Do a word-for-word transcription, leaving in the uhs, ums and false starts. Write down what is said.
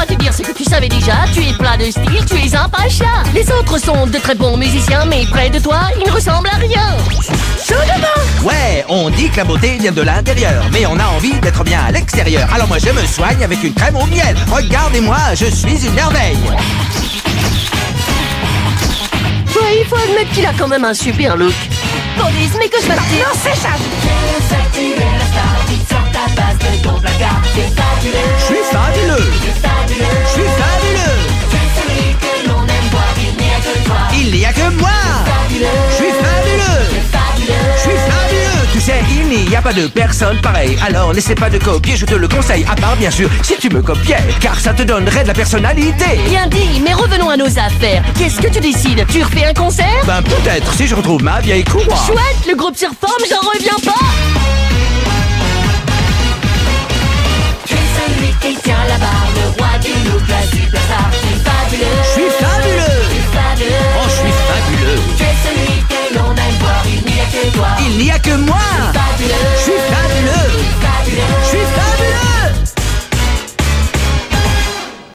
pas te dire ce que tu savais déjà. Tu es plein de style, tu es un pacha. Les autres sont de très bons musiciens, mais près de toi, ils ne ressemblent à rien. Chaud de bain. Ouais, on dit que la beauté vient de l'intérieur, mais on a envie d'être bien à l'extérieur. Alors moi, je me soigne avec une crème au miel. Regardez-moi, je suis une merveille. Ouais, il faut admettre qu'il a quand même un super look. Police, mais que je m'attire. Non, c'est ça. Je suis fabuleux. Je suis fabuleux. Il n'y a que moi. Je suis fabuleux. Je suis fabuleux. Tu sais, il n'y a pas de personne pareille. Alors, n'essaie pas de copier, je te le conseille. À part, bien sûr, si tu me copiais, car ça te donnerait de la personnalité. Bien dit, mais revenons à nos affaires. Qu'est-ce que tu décides? Tu refais un concert? Ben, peut-être, si je retrouve ma vieille courroie. Chouette, le groupe se reforme, j'en reviens pas.